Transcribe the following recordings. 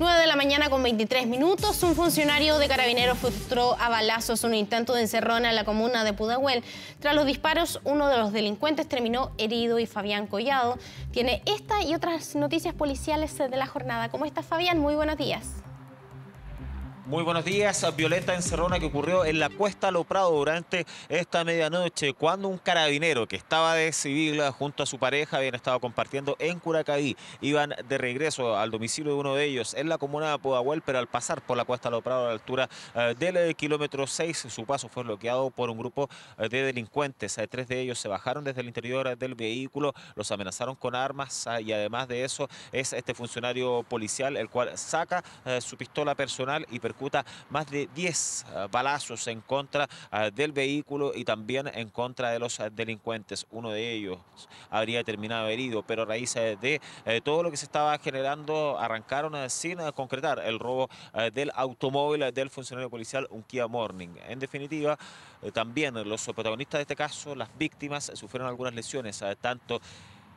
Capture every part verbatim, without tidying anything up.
nueve de la mañana con veintitrés minutos, un funcionario de Carabineros frustró a balazos un intento de encerrona en la comuna de Pudahuel. Tras los disparos, uno de los delincuentes terminó herido y Fabián Collado tiene esta y otras noticias policiales de la jornada. ¿Cómo estás, Fabián? Muy buenos días. Muy buenos días. Violenta encerrona que ocurrió en la Cuesta Lo Prado durante esta medianoche, cuando un carabinero que estaba de civil junto a su pareja, habían estado compartiendo en Curacaví, iban de regreso al domicilio de uno de ellos en la comuna de Pudahuel, pero al pasar por la Cuesta Lo Prado a la altura eh, del eh, kilómetro seis, su paso fue bloqueado por un grupo eh, de delincuentes. Eh, tres de ellos se bajaron desde el interior eh, del vehículo, los amenazaron con armas eh, y además de eso es este funcionario policial el cual saca eh, su pistola personal y percute más de diez uh, balazos en contra uh, del vehículo y también en contra de los uh, delincuentes. Uno de ellos habría terminado herido, pero a raíz uh, de uh, todo lo que se estaba generando, arrancaron uh, sin uh, concretar el robo uh, del automóvil uh, del funcionario policial, un Kia Morning. En definitiva, uh, también los protagonistas de este caso, las víctimas, sufrieron algunas lesiones, uh, tanto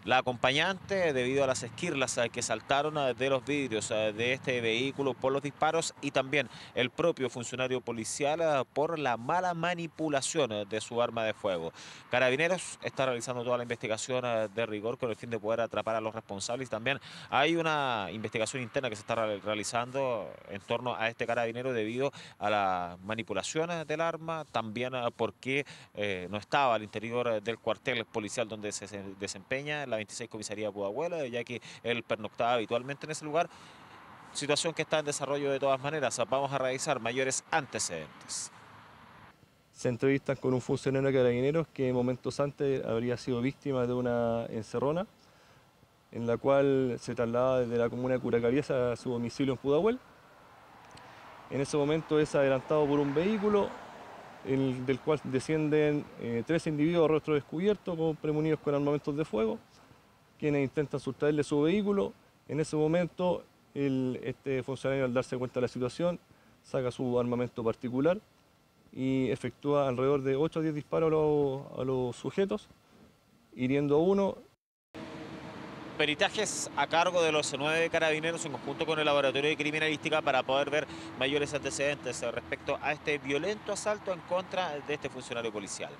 la acompañante debido a las esquirlas que saltaron de los vidrios de este vehículo por los disparos y también el propio funcionario policial por la mala manipulación de su arma de fuego. Carabineros está realizando toda la investigación de rigor con el fin de poder atrapar a los responsables. También hay una investigación interna que se está realizando en torno a este carabinero debido a la manipulación del arma, también porque eh, no estaba al interior del cuartel policial donde se desempeña la veintiséis Comisaría Pudahuel, ya que él pernoctaba habitualmente en ese lugar. Situación que está en desarrollo de todas maneras. Vamos a revisar mayores antecedentes. Se entrevistan con un funcionario de Carabineros que momentos antes habría sido víctima de una encerrona, en la cual se trasladaba desde la comuna de Curacaví a su domicilio en Pudahuel. En ese momento es adelantado por un vehículo, el, del cual descienden eh, tres individuos a rostro descubierto, con, premunidos con armamentos de fuego, quienes intentan sustraerle su vehículo. En ese momento, el, este funcionario, al darse cuenta de la situación, saca su armamento particular y efectúa alrededor de ocho a diez disparos a los, a los sujetos, hiriendo a uno. Peritajes a cargo de los nueve carabineros en conjunto con el laboratorio de criminalística para poder ver mayores antecedentes respecto a este violento asalto en contra de este funcionario policial.